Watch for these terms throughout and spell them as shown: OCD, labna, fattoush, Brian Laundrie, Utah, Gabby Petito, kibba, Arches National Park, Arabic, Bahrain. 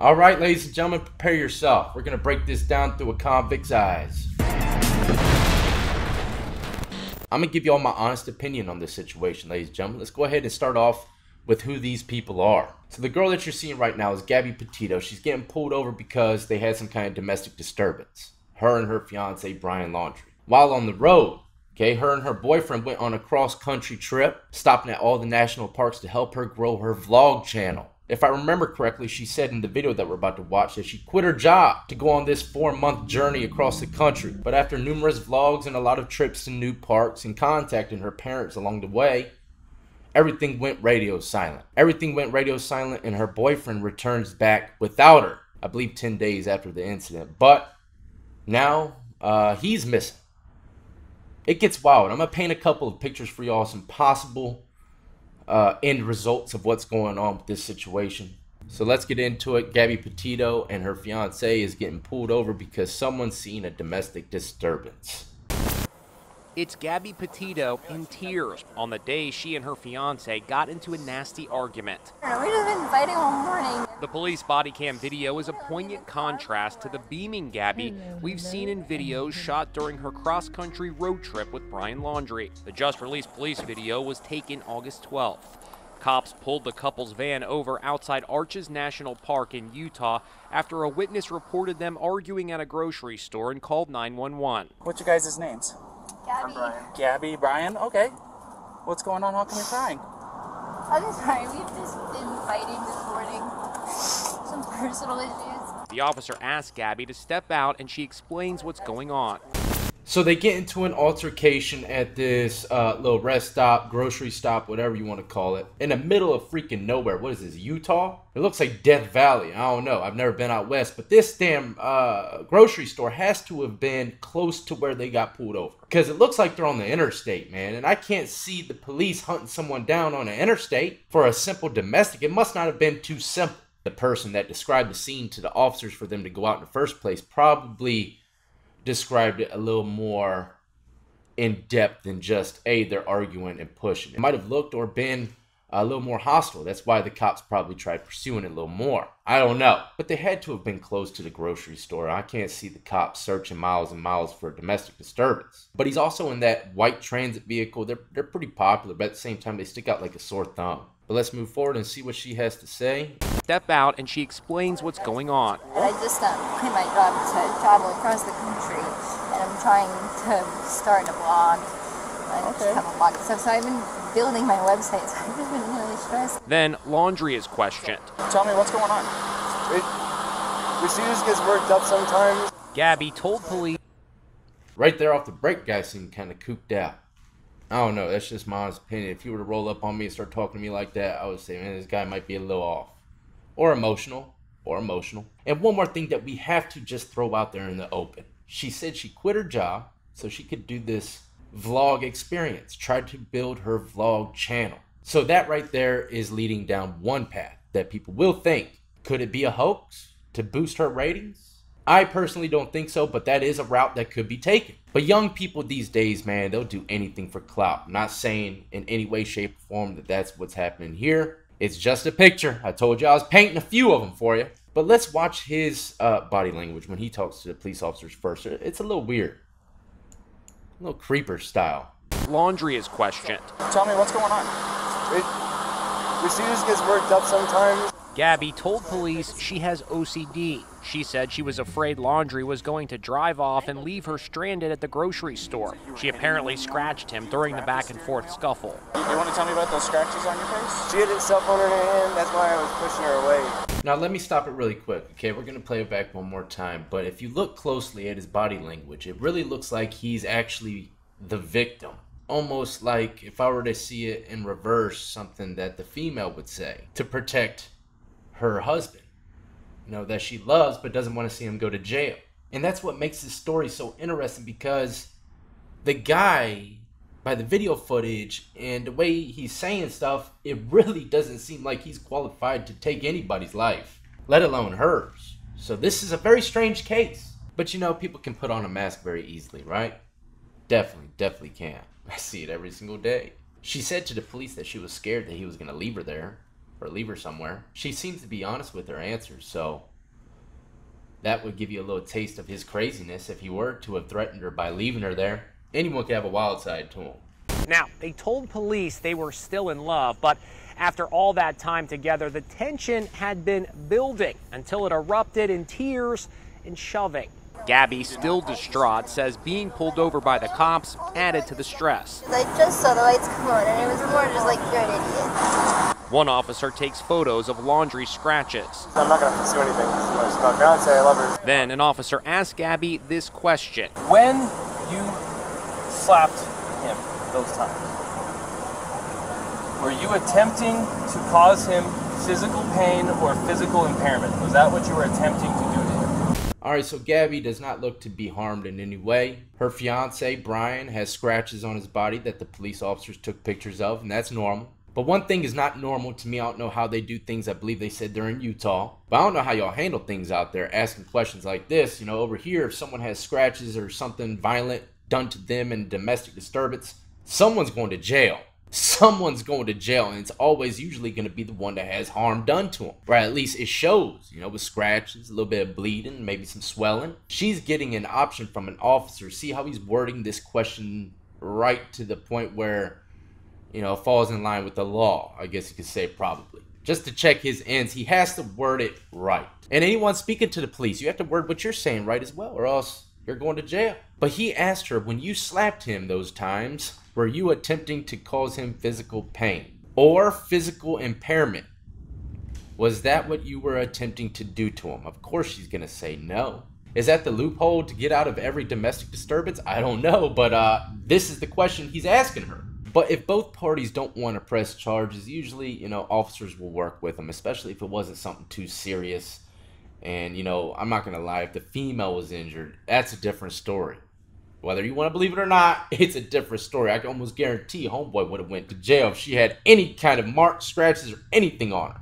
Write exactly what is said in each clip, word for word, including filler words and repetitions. All right, ladies and gentlemen, prepare yourself. We're gonna break this down through a convict's eyes. I'm gonna give you all my honest opinion on this situation, ladies and gentlemen. Let's go ahead and start off with who these people are. So the girl that you're seeing right now is Gabby Petito. She's getting pulled over because they had some kind of domestic disturbance. Her and her fiance, Brian Laundrie. While on the road, okay, her and her boyfriend went on a cross-country trip, stopping at all the national parks to help her grow her vlog channel. If I remember correctly, she said in the video that we're about to watch that she quit her job to go on this four-month journey across the country. But after numerous vlogs and a lot of trips to new parks and contacting her parents along the way, everything went radio silent. Everything went radio silent and her boyfriend returns back without her, I believe ten days after the incident. But now uh, he's missing. It gets wild. I'm going to paint a couple of pictures for y'all, some possible uh, end results of what's going on with this situation. So let's get into it. Gabby Petito and her fiance is getting pulled over because someone's seen a domestic disturbance. It's Gabby Petito in tears on the day she and her fiance got into a nasty argument. We've just been fighting all morning. The police body cam video is a poignant contrast to the beaming Gabby we've seen in videos shot during her cross-country road trip with Brian Laundrie. The just-released police video was taken August twelfth. Cops pulled the couple's van over outside Arches National Park in Utah after a witness reported them arguing at a grocery store and called nine one one. What's your guys' names? Gabby. Brian. Gabby, Brian, okay. What's going on? How come you're crying? I'm just crying. We've just been fighting this morning. Some personal issues. The officer asked Gabby to step out and she explains what's going on. So they get into an altercation at this uh, little rest stop, grocery stop, whatever you want to call it. In the middle of freaking nowhere. What is this, Utah? It looks like Death Valley. I don't know. I've never been out west. But this damn uh, grocery store has to have been close to where they got pulled over. Because it looks like they're on the interstate, man. And I can't see the police hunting someone down on an interstate for a simple domestic. It must not have been too simple. The person that described the scene to the officers for them to go out in the first place probably described it a little more in depth than just, hey, they're arguing and pushing. It might have looked or been a little more hostile. That's why the cops probably tried pursuing it a little more. I don't know. But they had to have been close to the grocery store. I can't see the cops searching miles and miles for a domestic disturbance. But he's also in that white transit vehicle. They're, they're pretty popular, but at the same time, they stick out like a sore thumb. But let's move forward and see what she has to say. Step out and she explains what's going on. I just um, quit my job to travel across the country and I'm trying to start a blog. I okay. just have a blog and stuff, so I've been building my website, so I've just been really stressed. Then Laundrie is questioned. Tell me what's going on. It, your students gets worked up sometimes. Gabby told police. Right there off the break, guys seem kind of cooped out. I don't know, that's just my honest opinion. If you were to roll up on me and start talking to me like that, I would say, man, this guy might be a little off. Or emotional, or emotional. And one more thing that we have to just throw out there in the open. She said she quit her job so she could do this vlog experience, tried to build her vlog channel. So that right there is leading down one path that people will think, could it be a hoax to boost her ratings? I personally don't think so, but that is a route that could be taken. But young people these days, man, they'll do anything for clout. I'm not saying in any way, shape, or form that that's what's happening here. It's just a picture. I told you I was painting a few of them for you. But let's watch his uh, body language when he talks to the police officers first. It's a little weird. A little creeper style. Laundrie is questioned. Tell me what's going on. It, your students gets worked up sometimes. Gabby told police she has O C D. She said she was afraid Laundrie was going to drive off and leave her stranded at the grocery store. She apparently scratched him during the back-and-forth scuffle. You, you want to tell me about those scratches on your face? She had a cell phone in her hand. That's why I was pushing her away. Now, let me stop it really quick, okay? We're going to play it back one more time. But if you look closely at his body language, it really looks like he's actually the victim. Almost like if I were to see it in reverse, something that the female would say to protect her husband, you know, that she loves but doesn't want to see him go to jail. And that's what makes this story so interesting, because the guy, by the video footage and the way he's saying stuff, it really doesn't seem like he's qualified to take anybody's life, let alone hers. So this is a very strange case. But you know, people can put on a mask very easily, right? Definitely, definitely can. I see it every single day. She said to the police that she was scared that he was going to leave her there. or leave her somewhere. She seems to be honest with her answers, so that would give you a little taste of his craziness if he were to have threatened her by leaving her there. Anyone could have a wild side to him. Now, they told police they were still in love, but after all that time together, the tension had been building until it erupted in tears and shoving. Gabby, still distraught, says being pulled over by the cops added to the stress. I just saw the lights come on, and it was more just like, you're an idiot. One officer takes photos of Laundrie's scratches. I'm not going to pursue anything. This is my fiance. I love her. Then an officer asks Gabby this question. When you slapped him those times, were you attempting to cause him physical pain or physical impairment? Was that what you were attempting to do to him? All right, so Gabby does not look to be harmed in any way. Her fiance, Brian, has scratches on his body that the police officers took pictures of, and that's normal. But one thing is not normal to me. I don't know how they do things. I believe they said they're in Utah. But I don't know how y'all handle things out there, asking questions like this. You know, over here, if someone has scratches or something violent done to them in domestic disturbance, someone's going to jail. Someone's going to jail, and it's always usually going to be the one that has harm done to him, or at least it shows, you know, with scratches, a little bit of bleeding, maybe some swelling. She's getting an option from an officer. See how he's wording this question right to the point where, you know, it falls in line with the law, I guess you could say, probably. Just to check his ends, he has to word it right. And anyone speaking to the police, you have to word what you're saying right as well, or else you're going to jail. But he asked her, when you slapped him those times, were you attempting to cause him physical pain or physical impairment? Was that what you were attempting to do to him? Of course she's going to say no. Is that the loophole to get out of every domestic disturbance? I don't know, but uh, this is the question he's asking her. But if both parties don't want to press charges, usually, you know, officers will work with them, especially if it wasn't something too serious. And, you know, I'm not going to lie, if the female was injured, that's a different story. Whether you want to believe it or not, it's a different story. I can almost guarantee homeboy would have went to jail if she had any kind of marks, scratches, or anything on her.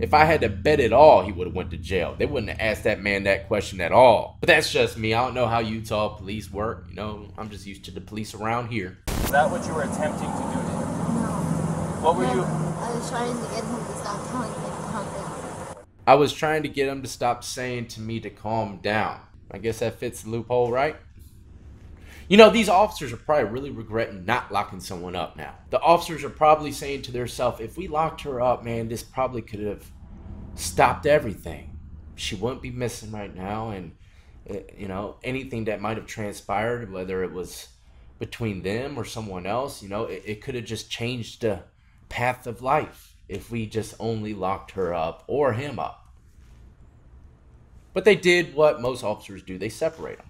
If I had to bet at all, he would have went to jail. They wouldn't have asked that man that question at all. But that's just me. I don't know how Utah police work. You know, I'm just used to the police around here. Is that what you were attempting to do to him? No. What were no, you? I was trying to get him to stop telling me to calm down. I was trying to get him to stop saying to me to calm down. I guess that fits the loophole, right? You know, these officers are probably really regretting not locking someone up now. The officers are probably saying to themselves, if we locked her up, man, this probably could have stopped everything. She wouldn't be missing right now. And, you know, anything that might have transpired, whether it was between them or someone else, you know, it, it could have just changed the path of life if we just only locked her up or him up. But they did what most officers do. They separate them.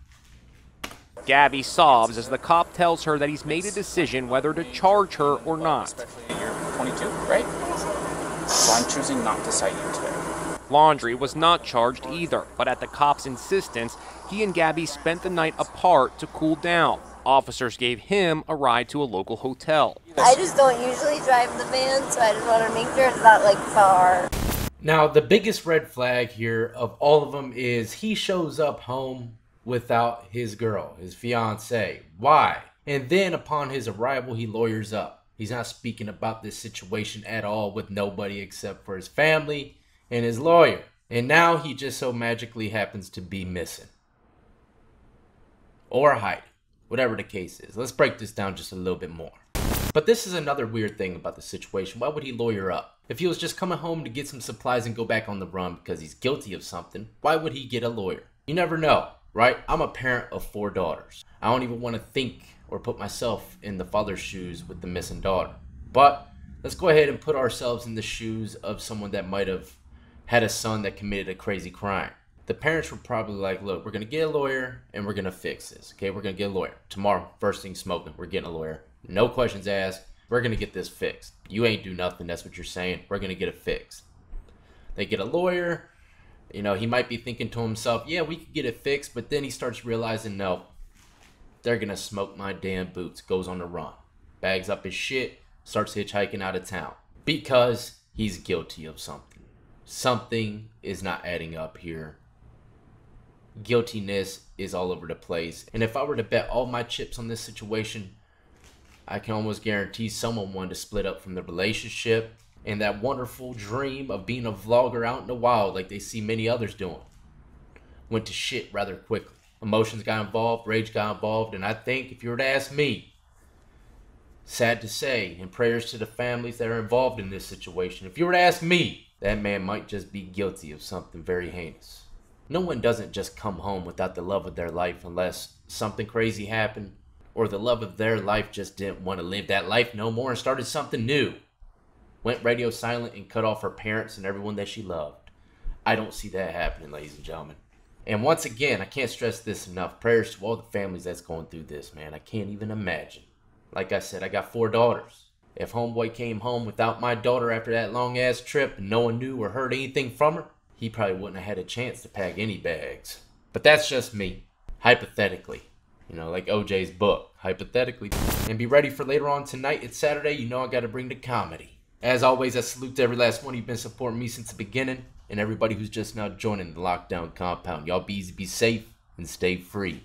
Gabby sobs as the cop tells her that he's made a decision whether to charge her or not. You're twenty-two, right? So I'm choosing not to cite you today. Laundrie was not charged either, but at the cop's insistence, he and Gabby spent the night apart to cool down. Officers gave him a ride to a local hotel. I just don't usually drive the van, so I just want to make sure it's not like far. Now, the biggest red flag here of all of them is he shows up home without his girl, his fiance. Why? And then upon his arrival, he lawyers up. He's not speaking about this situation at all with nobody except for his family and his lawyer. And now he just so magically happens to be missing. Or hiding, whatever the case is. Let's break this down just a little bit more. But this is another weird thing about the situation. Why would he lawyer up? If he was just coming home to get some supplies and go back on the run because he's guilty of something, why would he get a lawyer? You never know. Right? I'm a parent of four daughters. I don't even want to think or put myself in the father's shoes with the missing daughter. But let's go ahead and put ourselves in the shoes of someone that might have had a son that committed a crazy crime. The parents were probably like, look, we're going to get a lawyer and we're going to fix this. Okay, we're going to get a lawyer. Tomorrow, first thing smoking, we're getting a lawyer. No questions asked. We're going to get this fixed. You ain't do nothing. That's what you're saying. We're going to get it fixed. They get a lawyer. You know, he might be thinking to himself, yeah, we could get it fixed. But then he starts realizing, no, they're going to smoke my damn boots. Goes on the run. Bags up his shit. Starts hitchhiking out of town. Because he's guilty of something. Something is not adding up here. Guiltiness is all over the place. And if I were to bet all my chips on this situation, I can almost guarantee someone wanted to split up from the relationship. and that wonderful dream of being a vlogger out in the wild like they see many others doing went to shit rather quickly. Emotions got involved, rage got involved, and I think if you were to ask me, sad to say, and prayers to the families that are involved in this situation, if you were to ask me, that man might just be guilty of something very heinous. No one doesn't just come home without the love of their life unless something crazy happened or the love of their life just didn't want to live that life no more and started something new. Went radio silent and cut off her parents and everyone that she loved. I don't see that happening, ladies and gentlemen. And once again, I can't stress this enough. Prayers to all the families that's going through this, man. I can't even imagine. Like I said, I got four daughters. If homeboy came home without my daughter after that long-ass trip and no one knew or heard anything from her, he probably wouldn't have had a chance to pack any bags. But that's just me. Hypothetically. You know, like O J's book. Hypothetically. And be ready for later on tonight. It's Saturday. You know I gotta bring the comedy. As always, I salute to every last one. You've been supporting me since the beginning. And everybody who's just now joining the Lockdown Compound. Y'all be easy, be safe, and stay free.